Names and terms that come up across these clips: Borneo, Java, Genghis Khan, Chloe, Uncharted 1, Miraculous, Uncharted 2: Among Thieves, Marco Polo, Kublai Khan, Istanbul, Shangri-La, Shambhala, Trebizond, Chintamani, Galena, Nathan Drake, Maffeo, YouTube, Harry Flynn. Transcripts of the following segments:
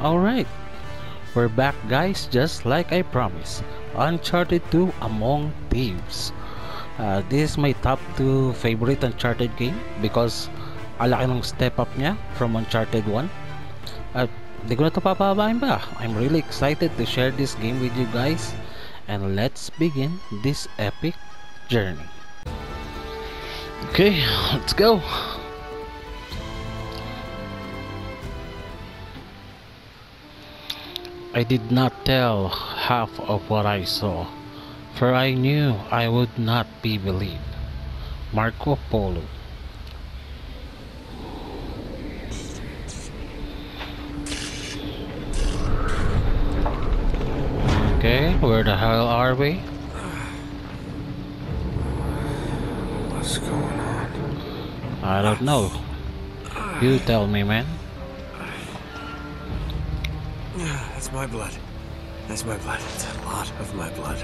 Alright, we're back guys, just like I promised. Uncharted 2 Among Thieves. This is my top 2 favorite Uncharted game because alaki ng step up niya from Uncharted 1. At di ko na ito papabain ba? I'm really excited to share this game with you guys. And let's begin this epic journey. Okay, let's go. I did not tell half of what I saw, for I knew I would not be believed. Marco Polo. Okay, where the hell are we? What's going on? I don't know. You tell me, man. That's my blood. That's my blood. It's a lot of my blood.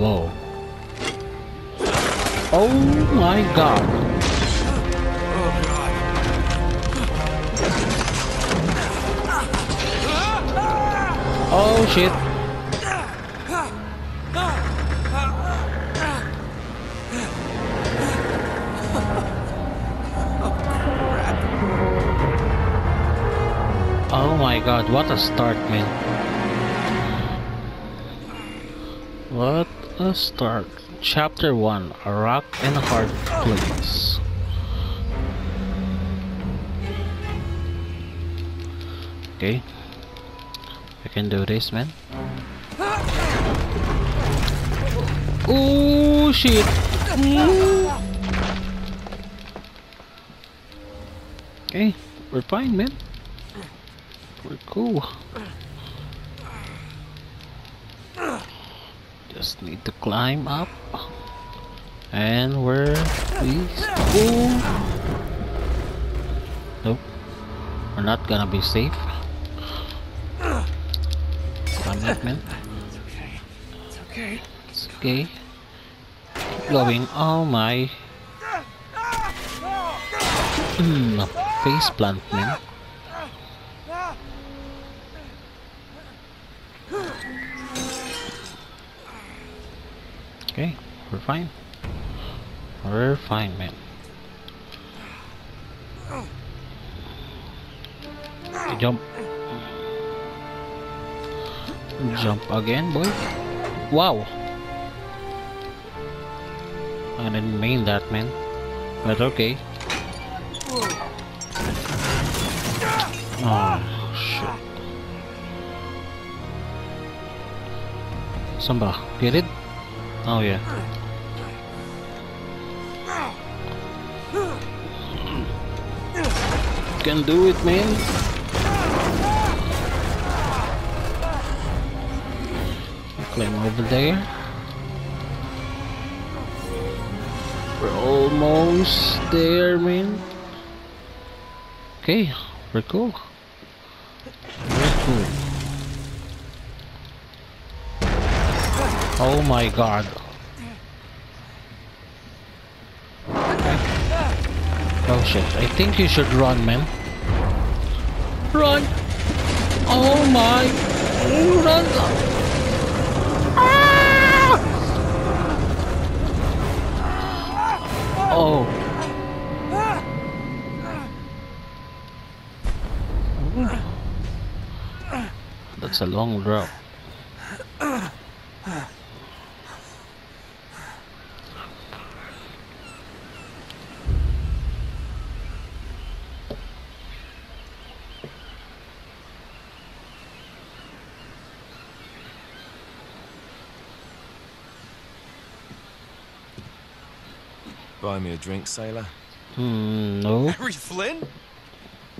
Whoa. Oh my god. Oh god. Oh shit. Oh my god, what a start, man. What a start. Chapter 1, a rock and a hard place. Okay. I can do this, man. Oh shit. Okay, we're fine, man. We're cool. Just need to climb up, and we're please. Nope, we're not gonna be safe. Climb up, man. It's okay. It's okay. It's okay. Keep going. Oh my. Face plant, man. Okay, we're fine. We're fine, man. Jump. Jump again, boy. Wow. I didn't mean that, man. But okay. Oh, shit. Samba, get it? Oh yeah. Can do it, man. Climb over there. We're almost there, man. Okay, we're cool. We're cool. Oh my god. Oh shit, I think you should run, man. Run! Oh my... Run! Ah! Oh. That's a long drop. Buy me a drink, sailor. No. Harry Flynn?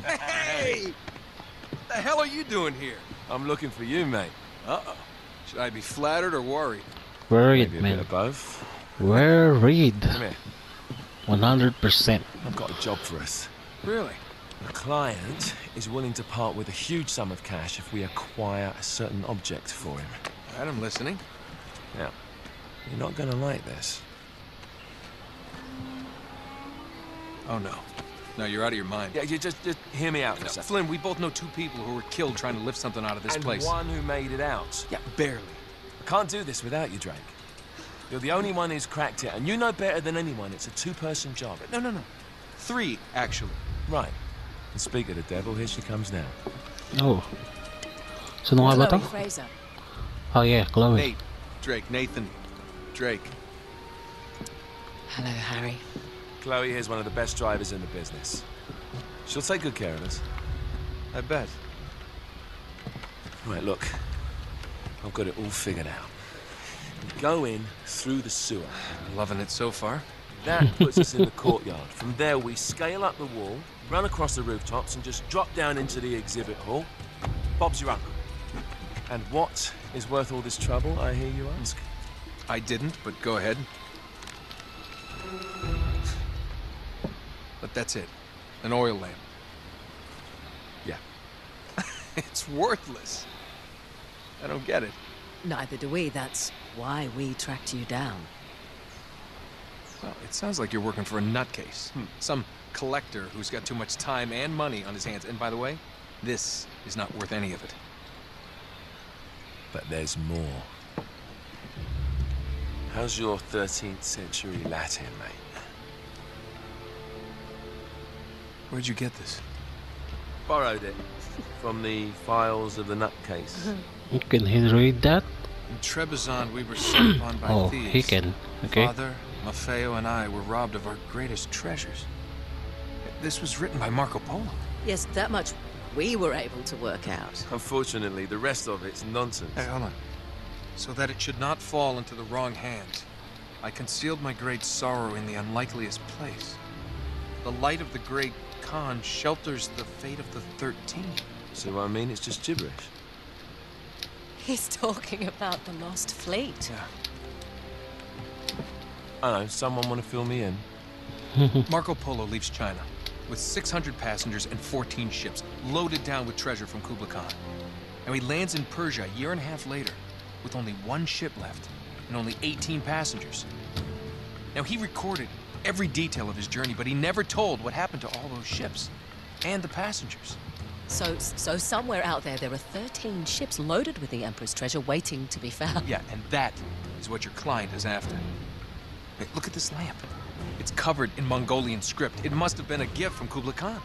Hey! What the hell are you doing here? I'm looking for you, mate. Uh-oh. Should I be flattered or worried? Worried, man. Bit of both. Worried. Come here. 100%. I've got a job for us. Really? The client is willing to part with a huge sum of cash if we acquire a certain object for him. Right, I'm listening. Now, you're not going to like this. Oh, no. No, you're out of your mind. Yeah, you just hear me out for a second. Flynn, we both know two people who were killed trying to lift something out of this place. And one who made it out. Yeah, barely. I can't do this without you, Drake. You're the only one who's cracked it, and you know better than anyone it's a two-person job. No. Three, actually. Right. And speak of the devil, here she comes now. Oh. So now Chloe Fraser. Oh, yeah, Chloe. Nate. Drake. Nathan. Drake. Hello, Harry. Chloe is one of the best drivers in the business. She'll take good care of us. I bet. Right, look. I've got it all figured out. We go in through the sewer. Loving it so far. That puts us in the courtyard. From there, we scale up the wall, run across the rooftops, and just drop down into the exhibit hall. Bob's your uncle. And what is worth all this trouble, I hear you ask? I didn't, but go ahead. But that's it. An oil lamp. Yeah. It's worthless. I don't get it. Neither do we. That's why we tracked you down. Well, it sounds like you're working for a nutcase. Some collector who's got too much time and money on his hands. And by the way, this is not worth any of it. But there's more. How's your 13th century Latin, mate? Where'd you get this? Borrowed it from the files of the nutcase. Can he read that? In Trebizond, we were set upon by thieves. He can. Okay. Father, Maffeo, and I were robbed of our greatest treasures. This was written by Marco Polo. Yes, that much we were able to work out. Unfortunately, the rest of it's nonsense. Hey, hold on. So that it should not fall into the wrong hands, I concealed my great sorrow in the unlikeliest place. The light of the great Khan shelters the fate of the 13. So I mean, it's just gibberish. He's talking about the lost fleet. Yeah. I know, someone want to fill me in. Marco Polo leaves China with 600 passengers and 14 ships, loaded down with treasure from Kublai Khan. And he lands in Persia a year and a half later, with only one ship left and only 18 passengers. Now, he recorded every detail of his journey, but he never told what happened to all those ships and the passengers. So somewhere out there are 13 ships loaded with the Emperor's treasure waiting to be found. Yeah, and that is what your client is after. Hey, look at this lamp. It's covered in Mongolian script. It must have been a gift from Kublai Khan.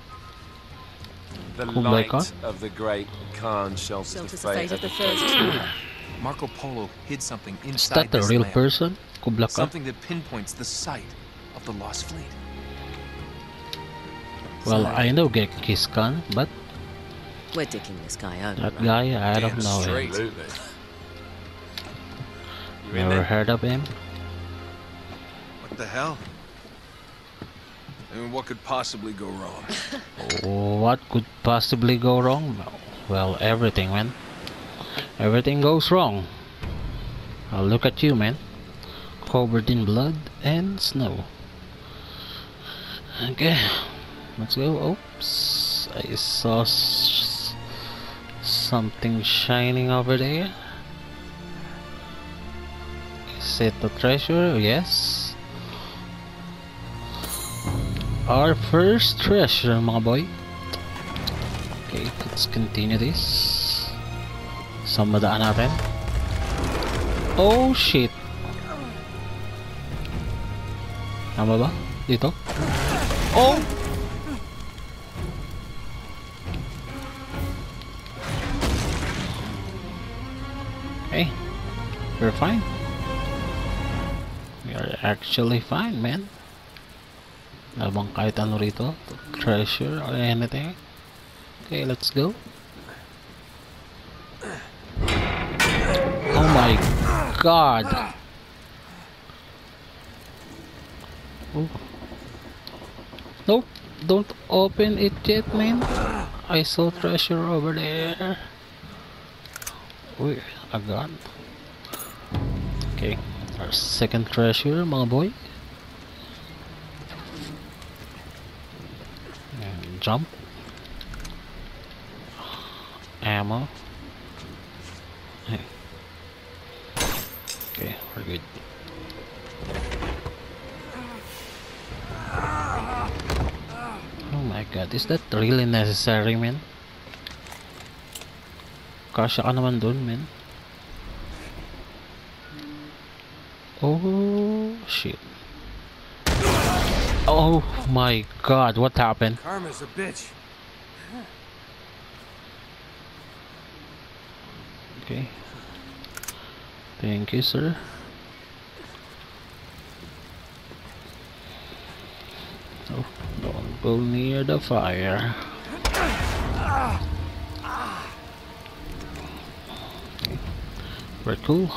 The light of the great Khan shelters the fate of the 13. Marco Polo hid something inside this lamp. Is that the real person, Kublai Khan? Something that pinpoints the site of the lost fleet. Well, I know Genghis Khan, but we're digging this guy over. That guy, I don't know him. Never heard of him. What the hell? I mean, what could possibly go wrong? What could possibly go wrong? Well, everything, man. Everything goes wrong. Now look at you, man. Covered in blood and snow. Okay, let's go. Oops, I saw something shining over there. Is it the treasure? Yes. Our first treasure, my boy. Okay, let's continue this. Samadaan natin. Oh shit. Tama ba? Dito? Oh! Hey, we're fine. We are actually fine, man. Nabang kahit ano rito. Treasure or anything. Okay, let's go. Oh my god. Oh. Nope, don't open it yet, man. I saw treasure over there. Wait, a gun. Okay, our second treasure, mga boy. And jump. Ammo. Okay, we're good. my god, is that really necessary, man? Kasha ka naman dun, man. Oh shit. Oh my god, what happened? Karma's a bitch. Okay. Thank you, sir. Oh, don't go near the fire. Okay. We're cool.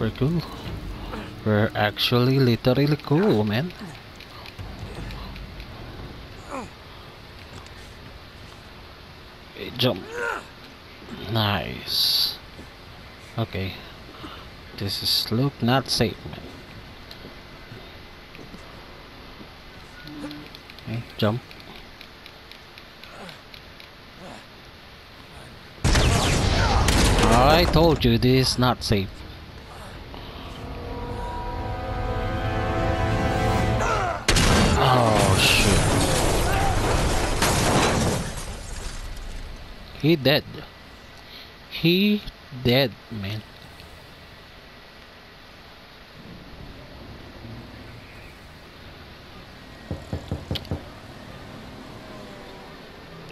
We're cool. We're actually literally cool, man. Hey, jump. Nice. Okay. This is look not safe, man. Okay, jump. I told you this is not safe. He dead. He dead, man.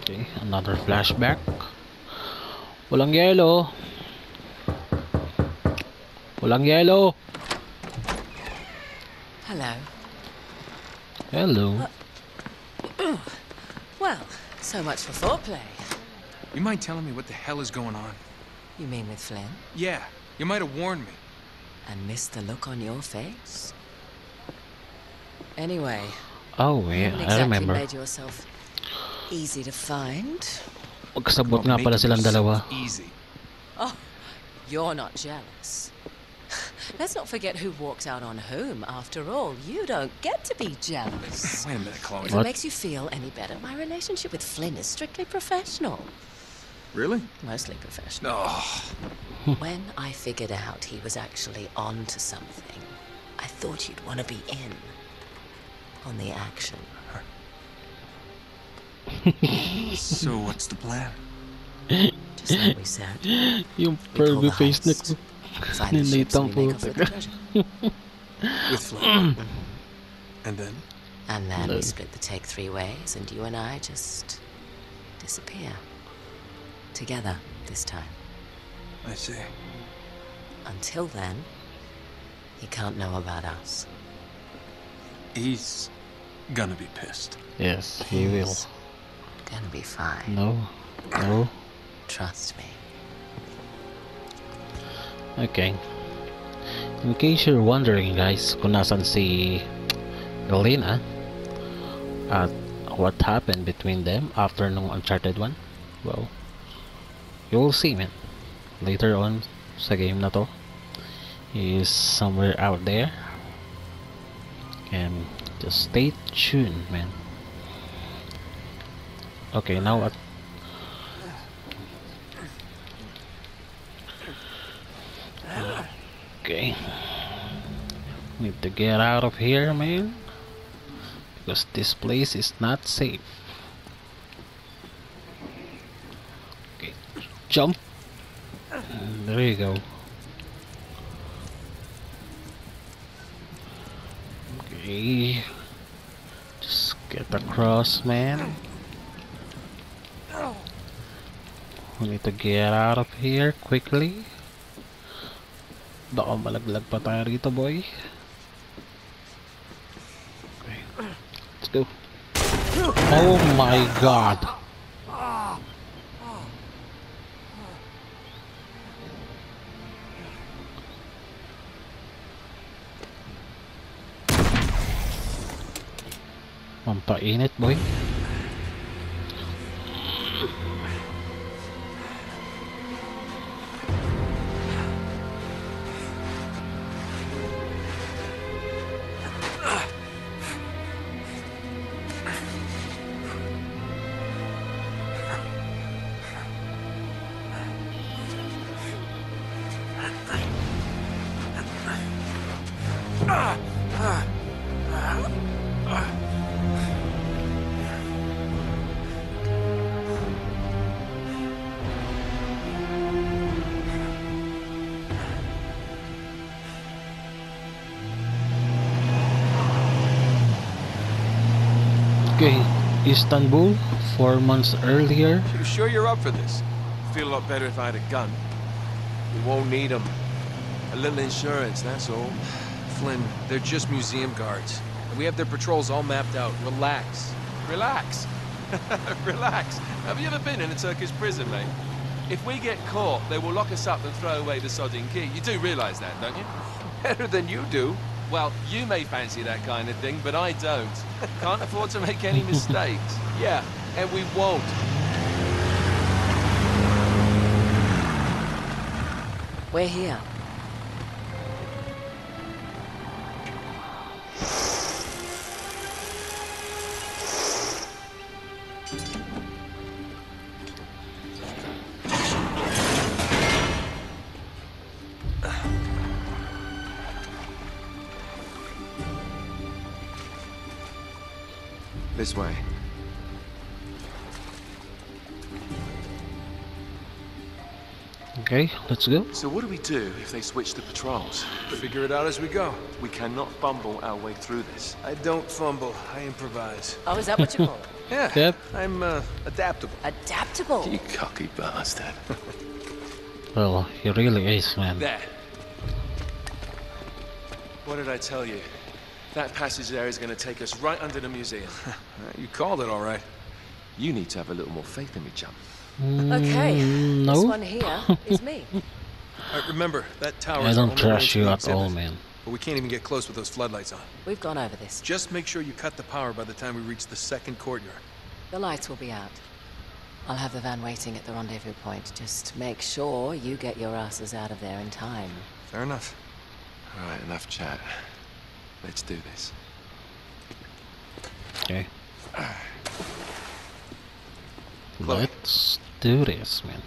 Okay, another flashback. Walang yellow. Walang yellow. Hello. Hello. Well, so much for foreplay. You mind telling me what the hell is going on? You mean with Flynn? Yeah, you might have warned me. I missed the look on your face. Anyway. Oh yeah, I remember. You made yourself easy to find. Kasabot nga pala silang dalawa. Easy. Oh, you're not jealous. Let's not forget who walked out on whom. After all, you don't get to be jealous. Wait a minute, Chloe. If it makes you feel any better, my relationship with Flynn is strictly professional. Really? Mostly professional. Oh. When I figured out he was actually on to something, I thought you'd want to be in on the action. So what's the plan? Just like we said. Yung pervy face next. Find the ships and we make off with the treasure. With Flynn. And then we split the take three ways, and you and I just disappear. Together, this time. I see. Until then, he can't know about us. He's gonna be pissed. Yes, he will. Gonna be fine. No. Trust me. Okay. In case you're wondering, guys, kung nasan si Galena at what happened between them after nung Uncharted 1, well, you'll see, man. Later on sa game na to, he is somewhere out there. And just stay tuned, man. Okay, now what? Okay, need to get out of here, man, because this place is not safe. Okay, jump. There you go. Okay, just get across, man. We need to get out of here quickly. Baka malaglag pa tayo rito, boy. Okay. Let's go. Oh my god. Mampainit, boy. Okay, Istanbul, 4 months earlier. You sure you're up for this? Feel a lot better if I had a gun. We won't need them. A little insurance, that's all. Flynn, they're just museum guards. And we have their patrols all mapped out. Relax. Relax. Relax. Have you ever been in a Turkish prison, mate? If we get caught, they will lock us up and throw away the sodding key. You do realize that, don't you? Better than you do. Well, you may fancy that kind of thing, but I don't. Can't afford to make any mistakes. Yeah, and we won't. We're here. This way. Okay, let's go. So what do we do if they switch the patrols? Figure it out as we go. We cannot fumble our way through this. I don't fumble, I improvise. Oh, is that what you call it? Yeah, yep. I'm adaptable. Adaptable? You cocky bastard. Well, he really is, man. There. What did I tell you? That passage there is going to take us right under the museum. You called it all right. You need to have a little more faith in me, chum. Okay, no. This one here is me. All right, remember, that tower is only trust you at all, man. But we can't even get close with those floodlights on. We've gone over this. Just make sure you cut the power by the time we reach the second courtyard. The lights will be out. I'll have the van waiting at the rendezvous point. Just make sure you get your asses out of there in time. Fair enough. All right, enough chat. Let's do this. Okay. Chloe. Let's do this, man.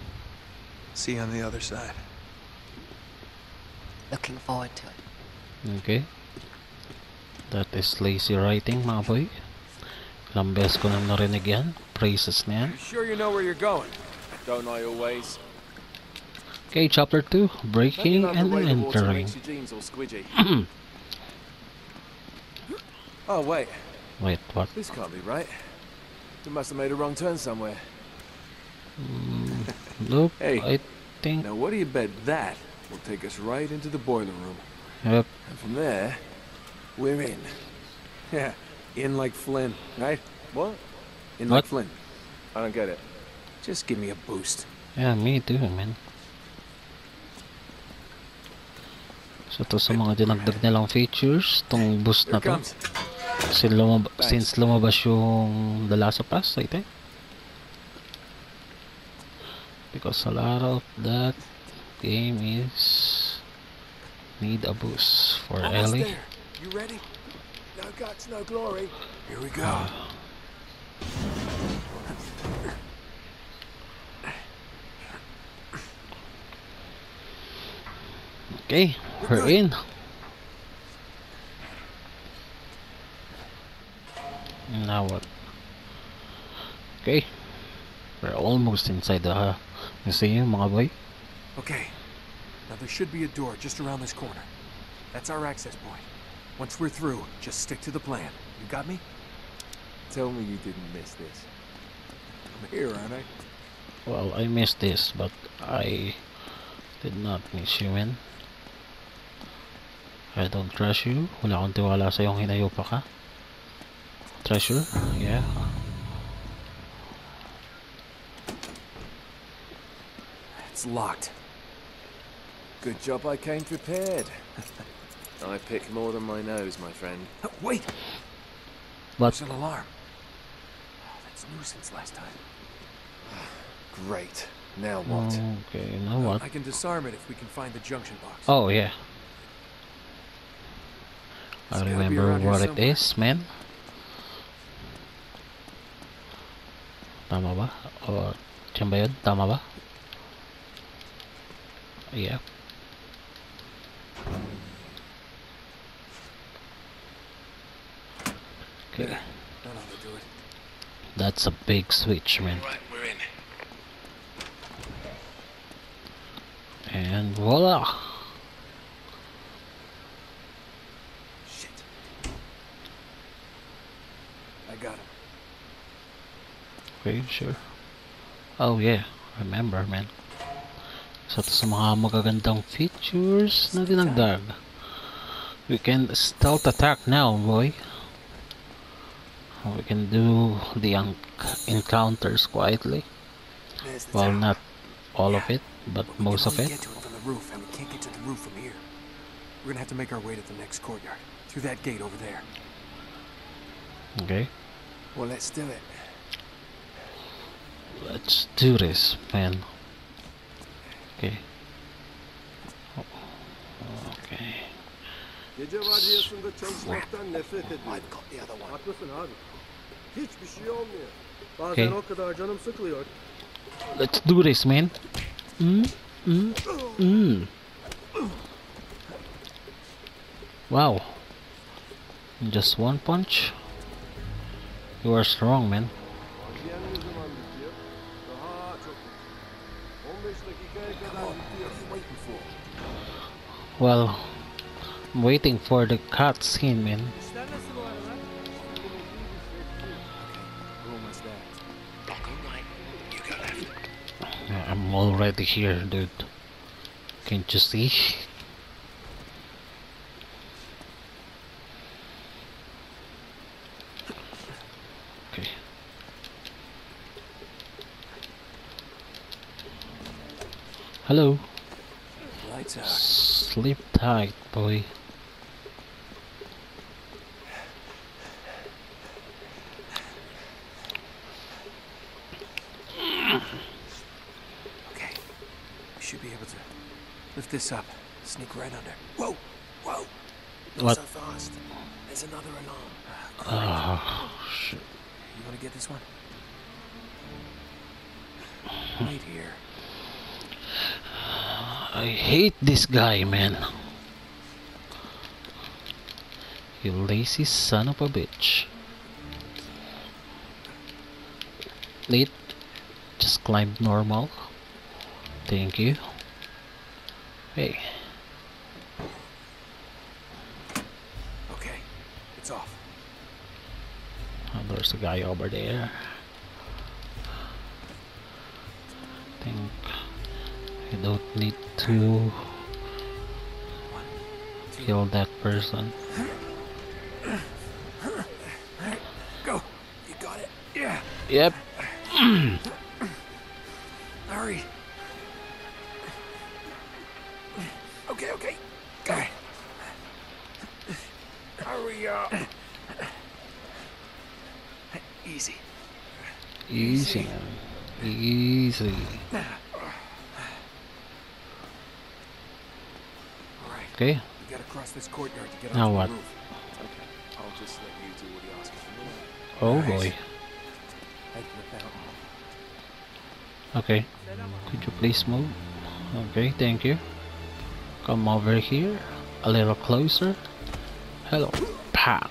See you on the other side. Looking forward to it. Okay. That is lazy writing, my boy. Ilang beses ko nang narinig yan. Praises na yan. You sure you know where you're going? Don't I always? Okay, chapter 2. Breaking and entering. Oh, wait. Wait, what? This can't be right. We must have made a wrong turn somewhere. Nope, hey, I think... Now what do you bet that will take us right into the boiler room? Yep. And from there, we're in. Yeah, in like Flynn, right? What? In what? Like Flynn. I don't get it. Just give me a boost. Yeah, me too, man. So ito sa mga dinagdag nilang features, itong boost na to. Since lumabas yung The Last of Us, I think. Because a lot of that game is need a boost for Ellie. You ready? No guts, no glory. Here we go. Okay, we're in. Now what? Okay, we're almost inside the museum, mga boy. Okay, now there should be a door just around this corner. That's our access point. Once we're through, just stick to the plan. You got me? Tell me you didn't miss this. I'm here, aren't I? Well, I missed this, but I did not miss you, man. I don't trust you. Wala akong tiwala sa iyong hinayupa ka. Treasure? Yeah. It's locked. Good job I came prepared. I pick more than my nose, my friend. Oh, wait! What's an alarm? Oh, that's new since last time. Great. Now what? Okay, now what? I can disarm it if we can find the junction box. Oh, yeah. I remember what it is, man. Tama ba? O, tiyan ba yun? Tama ba? Yeah. Okay. That's a big switch, man. Right, we're in. And voila! Shit. I got him. Okay, sure. Oh yeah, remember man. Isa to sa mga magagandang features na dinagdag. We can stealth attack now, boy. We can do the encounters quietly. Well, not all of it, but most of it. Get to it from the roof, and we can't get to the roof from here. We're gonna have to make our way to the next courtyard through that gate over there. Okay. Well, let's do it. Let's do this, man. Okay. Okay. I've got the other one. Okay. Let's do this, man. Wow. Just one punch. You are strong, man. Well, I'm waiting for the cutscene, man. I'm already here, dude. Can't you see? Hello. Sleep tight, boy. Okay, we should be able to lift this up. Sneak right under. Whoa, whoa! Not so fast. There's another alarm. Oh shit! You want to get this one? Right here. I hate this guy, man. You lazy son of a bitch. Wait, just climb normal. Thank you. Hey. Okay, it's off. Oh, there's a guy over there. I think I don't need to kill that person. Go, you got it. Yeah. Yep. Hurry. Okay, okay. Go. Hurry up. Easy. Easy. Easy. Okay. We gotta cross this courtyard to get now what? Okay. I'll just let you do what you ask for. Oh boy. Okay. Could you please move? Okay, thank you. Come over here. A little closer. Hello. Pack.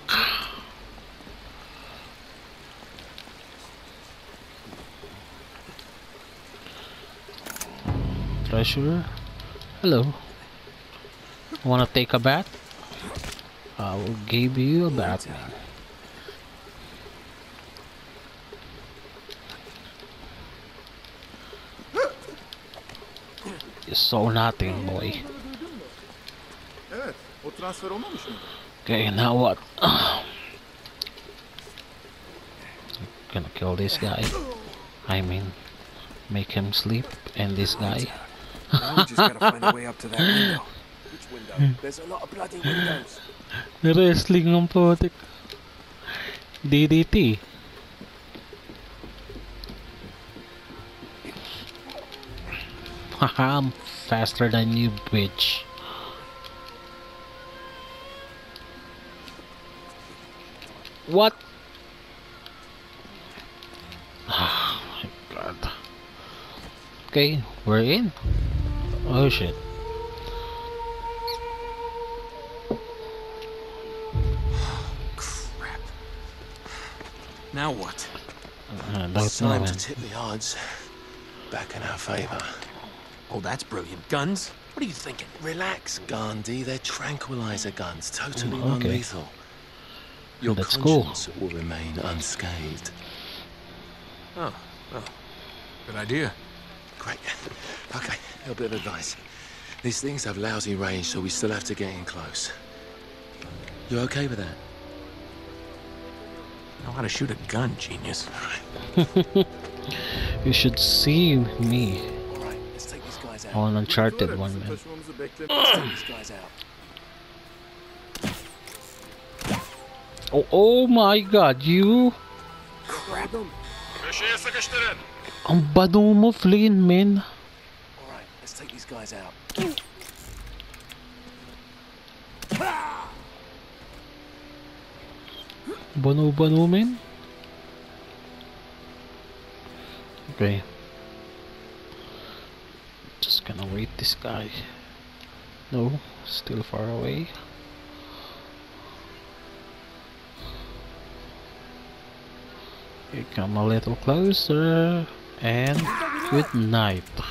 Treasure. Hello. Wanna take a bath? I will give you a bath. You saw nothing, boy. Okay, now what? Gonna kill this guy. I mean, make him sleep and this guy. Now we just gotta find a way up to that window. There's a lot of bloody windows. Wrestling ng putik. DDT. Haha, I'm faster than you, bitch. What? Oh my god. Okay, we're in. Oh shit. Now what? It's time to tip the odds back in our favor. Oh, that's brilliant. Guns? What are you thinking? Relax, Gandhi. They're tranquilizer guns, totally non-lethal. Your conscience will remain unscathed. Oh, well, good idea. Great. Okay, a little bit of advice. These things have lousy range, so we still have to get in close. You okay with that? I know how to shoot a gun, genius. You should see me. All right, let's take these guys out. On Uncharted 1, man. Oh my god, you crap. Ang bado mo, Flynn, man. All right, let's take these guys out. Bano, man. Okay. Just gonna wait this guy. No, still far away. Okay, come a little closer, and good night. We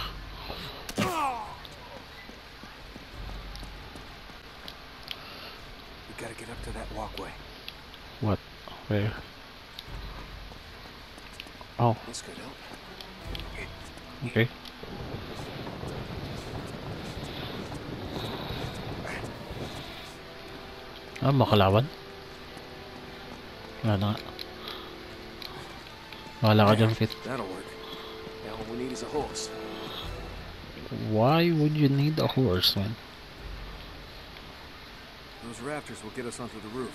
gotta get up to that walkway. What? Where? Oh. This could help. Okay. Ah, makalawan. Wala na nga. That'll work. Now all we need is a horse. Why would you need a horse, man? Those rafters will get us onto the roof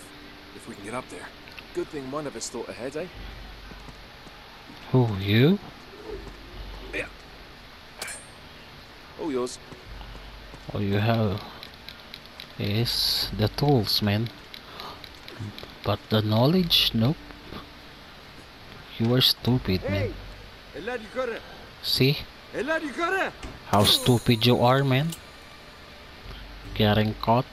if we can get up there. Good thing one of us thought ahead, eh? Who, you? Yeah. All yours. All you have is the tools, man. But the knowledge, nope. You are stupid, man. See? How stupid you are, man. Getting caught.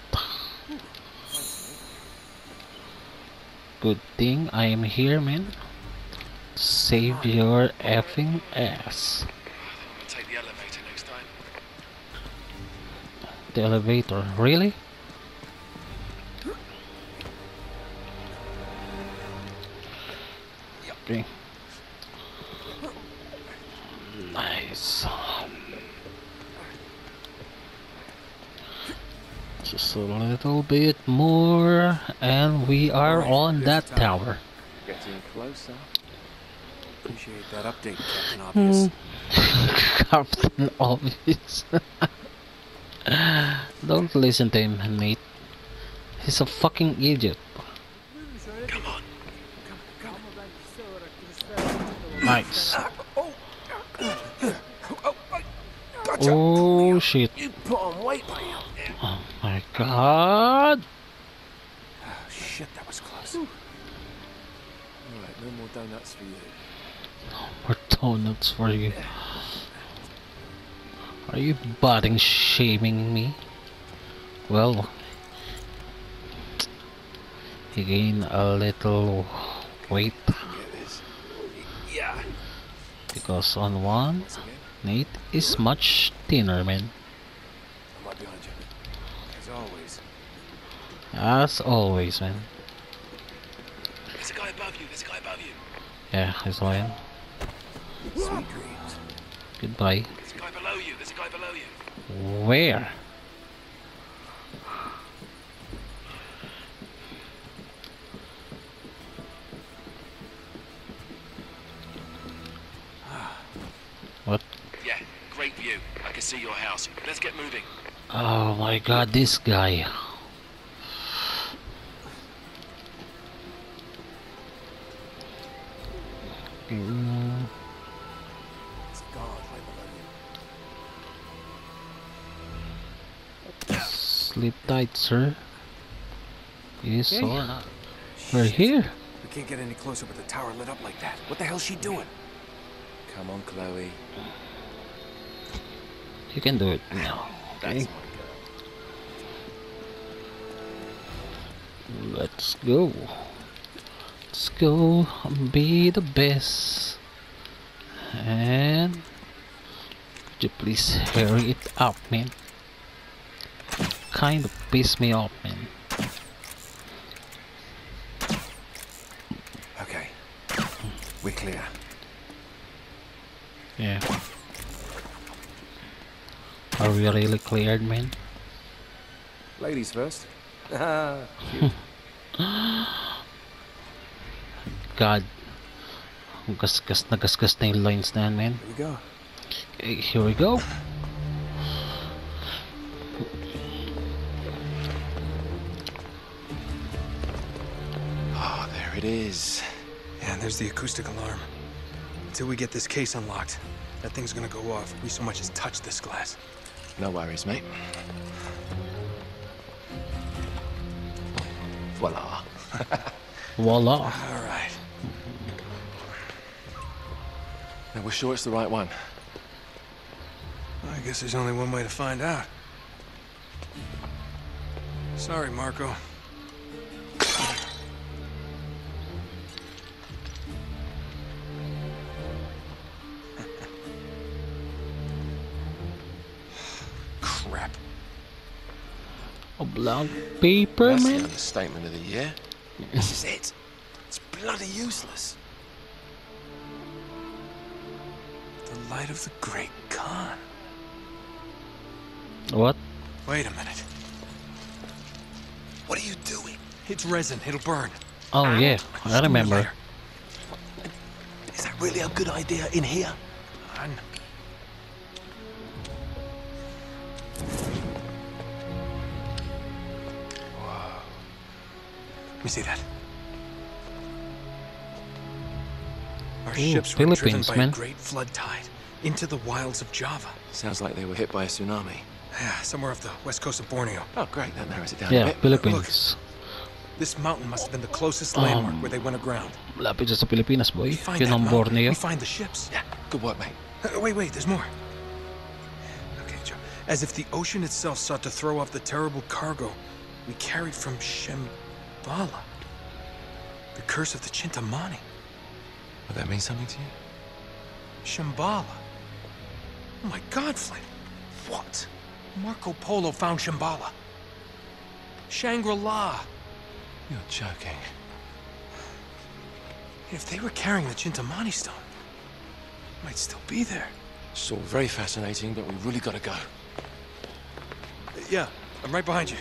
Good thing I am here, man. Save your effing ass. Take the elevator next time. The elevator, really? Okay. Nice. Just a little bit more, and we are on that tower. Getting closer. Appreciate that update, Captain Obvious. Captain Obvious. Don't listen to him, mate. He's a fucking idiot. Come on. Nice. Oh shit. Oh my god. Oh shit, that was close. Alright, no more donuts for you. No more donuts for you. Are you butting shaming me? Well, you gain a little weight. Because on one, Nate is much thinner, man. As always, man. There's a guy above you, Yeah, there's one. Goodbye. There's a guy below you, Where? What? Yeah, great view. I can see your house. Let's get moving. Oh my god, this guy. Sleep tight, sir. Yes, sir. Yeah. We're here. We can't get any closer with the tower lit up like that. What the hell's she doing? Come on, Chloe. You can do it now. Okay. Let's go. Let's go be the best. And could you please hurry it up, man? Kind of piss me off, man. Okay. We're clear. Yeah. Are we really cleared, man? Ladies first. God. Gas na yung lines na yan, man. Here we go. Here we go. Ah, there it is. And there's the acoustic alarm. Until we get this case unlocked, that thing's gonna go off if we so much as touch this glass. No worries, mate. Voila. Voila. All right. Now we're sure it's the right one. I guess there's only one way to find out. Sorry, Marco. Blood paper, that's man. That's the understatement of the year. This is it. It's bloody useless. The light of the Great Khan. What? Wait a minute. What are you doing? It's resin. It'll burn. Oh, yeah. I remember. Is that really a good idea in here? Let me see that. Our ships were driven by a great flood tide into the wilds of Java. Sounds like they were hit by a tsunami. Yeah, somewhere off the west coast of Borneo. Oh, great, that narrows it down. Yeah, Philippines. Look, this mountain must have been the closest landmark where they went aground. La Pilla de Filipinas, boy. You know, Borneo. We find the ships. Yeah, good work, mate. Wait, there's more. Okay, Joe. As if the ocean itself sought to throw off the terrible cargo we carried from Shambhala. The curse of the Chintamani. Would that mean something to you? Shambhala. Oh my God, Flynn. What? Marco Polo found Shambhala. Shangri-La. You're joking. If they were carrying the Chintamani stone, it might still be there. It's all very fascinating, but we really gotta go. Yeah, I'm right behind you.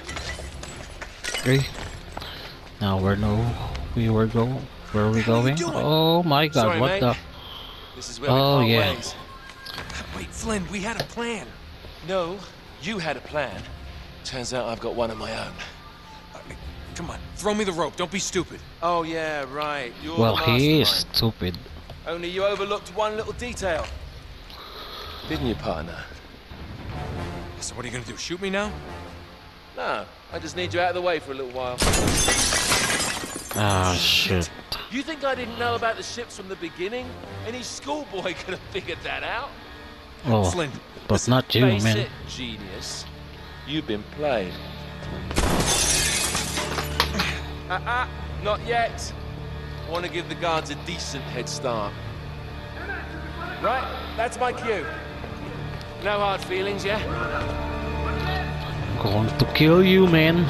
Ready? Now where are we going? Oh my God! Sorry, what mate. The? This is where we part ways. Wait, Flynn, we had a plan. No, you had a plan. Turns out I've got one of my own. Come on, throw me the rope. Don't be stupid. Oh yeah, right. You're well, he is stupid. Only you overlooked one little detail. Didn't you, partner? So what are you gonna do? Shoot me now? No, I just need you out of the way for a little while. Ah, shit. You think I didn't know about the ships from the beginning? Any schoolboy could have figured that out. Oh, Flynn, but listen, not you, face man. It, genius. You've been played. Not yet. Want to give the guards a decent head start. Right, that's my cue. No hard feelings, yeah? Going to kill you, man.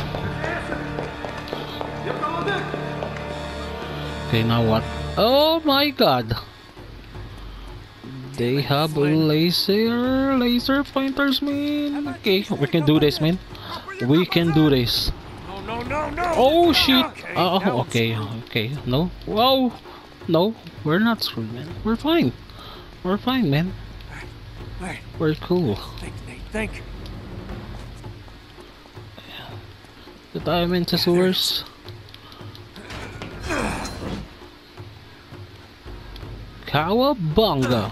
Okay, now what? Oh my God! They have laser pointers, man. Okay, we can do this, man. We can do this. No. Oh shit! Oh, okay. No. Whoa! No, we're not screwed, man. We're fine, man. We're cool. Think. The diamond is worse. Cowabunga.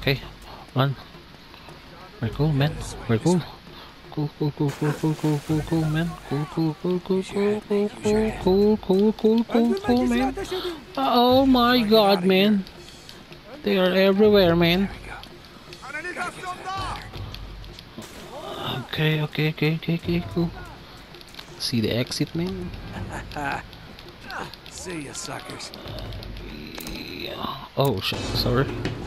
Okay, run. We're cool, man. We're cool. Cool, man. Cool, man. Oh my God, man. They are everywhere, man. Okay, cool. See the exit, man. See ya, suckers. Oh shit, sorry.